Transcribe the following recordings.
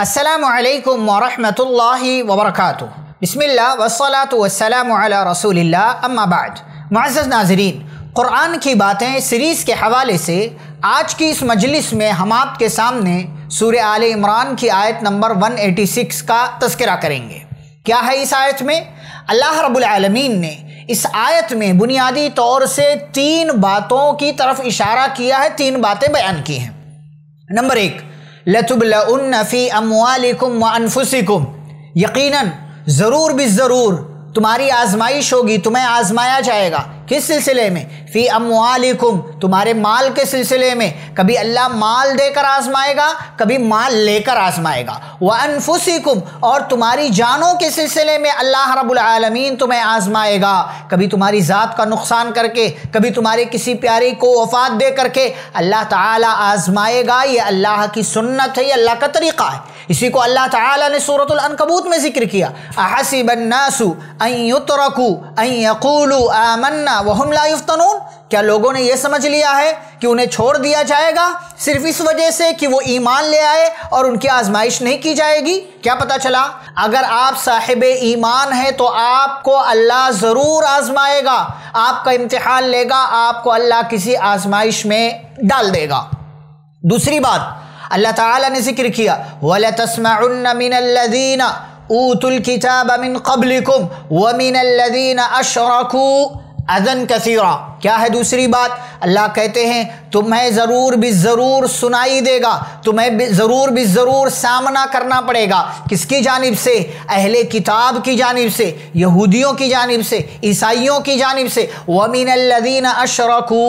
अस्सलामु अलैकुम व रहमतुल्लाहि व बरकातुहू। बिस्मिल्लाह वस्सलातु वस्सलामु अला रसूलिल्लाह, अम्मा बाद। मुअज़्ज़ज़ नाज़रीन, क़ुरान की बातें सीरीज़ के हवाले से आज की इस मजलिस में हम आपके सामने सूरह आले इमरान की आयत नंबर 186 का तज़किरा करेंगे। क्या है इस आयत में? अल्लाह रब्बुल आलमीन ने इस आयत में बुनियादी तौर से 3 बातों की तरफ इशारा किया है, 3 बातें बयान की हैं। नंबर 1, लतुब्लउन्न फी अमवालिकुम व अनफुसिकुम, यकीनन ज़रूर बिज़रूर तुम्हारी आजमाइश होगी, तुम्हें आजमाया जाएगा। किस सिलसिले में? फ़ी अमवालिकुम, तुम्हारे माल के सिलसिले में। कभी अल्लाह माल देकर आजमाएगा, कभी माल लेकर आजमाएगा। व अनफुसिकुम, और तुम्हारी जानों के सिलसिले में अल्लाह रब्बुल आलमीन तुम्हें आजमाएगा। कभी तुम्हारी ज़ात का नुकसान करके, कभी तुम्हारे किसी प्यारे को वफात दे करके अल्लाह ताला आजमाएगा। ये अल्लाह की सुन्नत है, ये अल्लाह का तरीक़ा है। इसी को अल्लाह ताला ने सूरतुल अनकबूत में ज़िक्र किया, अहसिबन नासु अन युतरकू अन यक़ूलू आमन्ना व हुम ला युफ्तनून। क्या लोगों ने यह समझ लिया है कि उन्हें छोड़ दिया जाएगा सिर्फ इस वजह से कि वो ईमान ले आए और उनकी आजमाइश नहीं की जाएगी? क्या पता चला, अगर आप साहिब ईमान हैं तो आपको अल्लाह ज़रूर आजमाएगा, आपका इम्तिहान लेगा, आपको अल्लाह किसी आजमाइश में डाल देगा। दूसरी बात अल्लाह ताला ने जिक्र किया, वलतस्मउन्न मिनल्लज़ीना ऊतुल किताब मिन क़ब्लिकुम व मिनल्लज़ीना अशरकू अज़न कसीरा। क्या है दूसरी बात? अल्लाह कहते हैं तुम्हें ज़रूर भी ज़रूर सुनाई देगा, तुम्हें ज़रूर भी ज़रूर सामना करना पड़ेगा। किसकी जानिब से? अहले किताब की जानिब से, यहूदियों की जानिब से, ईसाइयों की जानिब से। वमिनल्लज़ीन अशरकू,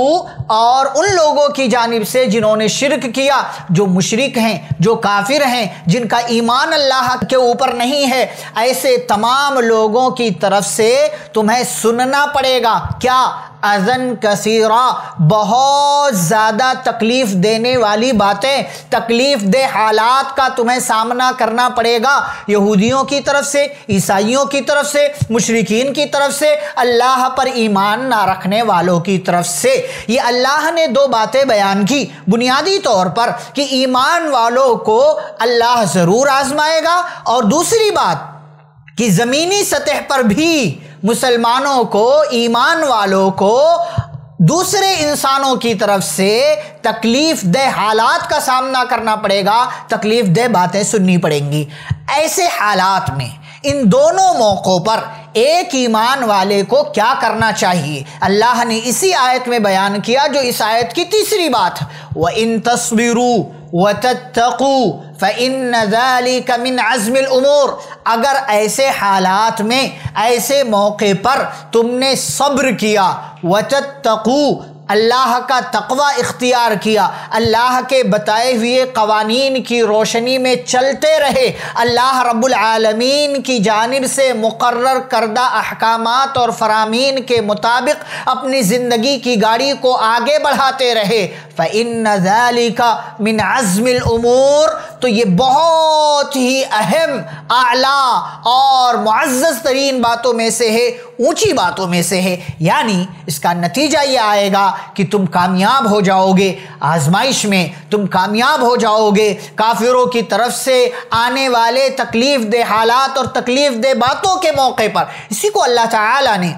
और उन लोगों की जानिब से जिन्होंने शिर्क किया, जो मुशरिक हैं, जो काफिर हैं, जिनका ईमान अल्लाह के ऊपर नहीं है, ऐसे तमाम लोगों की तरफ से तुम्हें सुनना पड़ेगा। क्या? अज़न कसीरा, बहुत ज़्यादा तकलीफ़ देने वाली बातें, तकलीफ़ दे हालात का तुम्हें सामना करना पड़ेगा। यहूदियों की तरफ से, ईसाइयों की तरफ से, मुशरिकीन की तरफ से, अल्लाह पर ईमान ना रखने वालों की तरफ से। ये अल्लाह ने 2 बातें बयान की बुनियादी तौर पर कि ईमान वालों को अल्लाह ज़रूर आजमाएगा, और दूसरी बात कि ज़मीनी सतह पर भी मुसलमानों को, ईमान वालों को दूसरे इंसानों की तरफ से तकलीफ़ दे हालात का सामना करना पड़ेगा, तकलीफ़ दे बातें सुननी पड़ेंगी। ऐसे हालात में इन दोनों मौक़ों पर एक ईमान वाले को क्या करना चाहिए, अल्लाह ने इसी आयत में बयान किया, जो इस आयत की तीसरी बात। व इन तस्बिरू व तत्तकू फ़इन्न ज़ालिका मिन अज़्मिल उमूर। अगर ऐसे हालात में, ऐसे मौके पर तुमने सब्र किया, व तत्तकू, अल्लाह का तक़वा इख्तियार किया, अल्लाह के बताए हुए क़वानीन की रोशनी में चलते रहे, अल्लाह रब्बुल आलमीन की जानिब से मुक़र्रर करदा अहकामात और फ़रामीन के मुताबिक अपनी ज़िंदगी की गाड़ी को आगे बढ़ाते रहे। फ़इन्न ज़ालिका मिन अज़्मिल उमूर, तो ये बहुत ही अहम, आला और मुअज़्ज़ज़ तरीन बातों में से है, ऊंची बातों में से है। यानी इसका नतीजा ये आएगा कि तुम कामयाब हो जाओगे, आजमाइश में तुम कामयाब हो जाओगे, काफिरों की तरफ से आने वाले तकलीफ़ दे हालात और तकलीफ़ दे बातों के मौके पर। इसी को अल्लाह ताला ने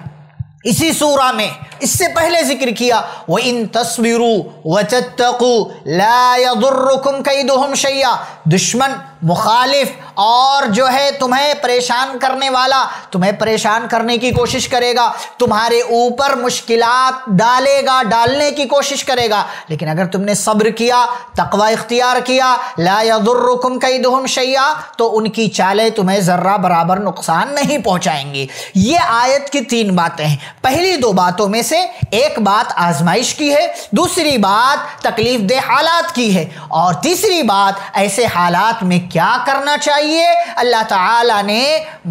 इसी सूरा में इससे पहले जिक्र किया, व इन तस्बिरू व तत्तकू ला यदुर्रुकुम कैदुहुम शैया। दुश्मन, मुखालिफ और जो है तुम्हें परेशान करने वाला, तुम्हें परेशान करने की कोशिश करेगा, तुम्हारे ऊपर मुश्किलात डालेगा, डालने की कोशिश करेगा, लेकिन अगर तुमने सब्र किया, तकवा इख्तियार किया, ला यदुर्रुकुम कैदुहुम शैया, तो उनकी चालें तुम्हें ज़र्रा बराबर नुकसान नहीं पहुँचाएंगी। ये आयत की 3 बातें हैं। पहली 2 बातों में से एक बात आजमाइश की है, दूसरी बात तकलीफ़ दे हालात की है, और तीसरी बात ऐसे हालात में क्या करना चाहिए। अल्लाह ताला ने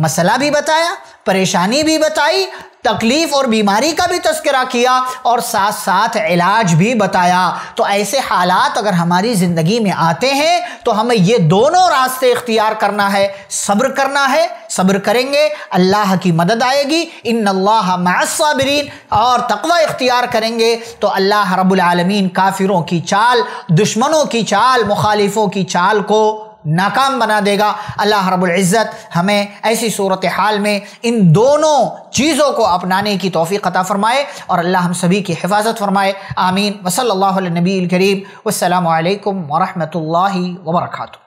मसला भी बताया, परेशानी भी बताई, तकलीफ़ और बीमारी का भी तज़किरा किया, और साथ साथ इलाज भी बताया। तो ऐसे हालात अगर हमारी ज़िंदगी में आते हैं तो हमें ये दोनों रास्ते इख्तियार करना है, सब्र करना है। सब्र करेंगे अल्लाह की मदद आएगी, इन्नल्लाह मअस्साबिरीन, और तक़वा इख्तियार करेंगे तो अल्लाह रब्बुल आलमीन काफिरों की चाल, दुश्मनों की चाल, मुखालिफों की चाल को नाकाम बना देगा। अल्लाह रब्बुल इज़्ज़त हमें ऐसी सूरत हाल में इन दोनों चीज़ों को अपनाने की तौफ़ीक़ अता फ़रमाए और अल्लाह हम सभी की हिफाजत फ़रमाए। आमीन। वसल्लल्लाहु अला नबील करीम। वस्सलामु अलैकुम वरहमतुल्लाहि वबरकातुहू।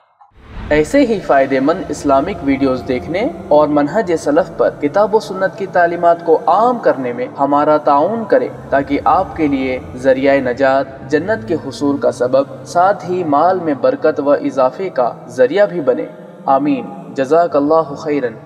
ऐसे ही फ़ायदेमंद इस्लामिक वीडियोस देखने और मनहज सलफ़ पर किताब व सुन्नत की तालीमात को आम करने में हमारा ताउन करें, ताकि आपके लिए ज़रिया नजात, जन्नत के हुसूल का सबब, साथ ही माल में बरकत व इजाफे का ज़रिया भी बने। आमीन। जज़ाकल्लाहु खैरन।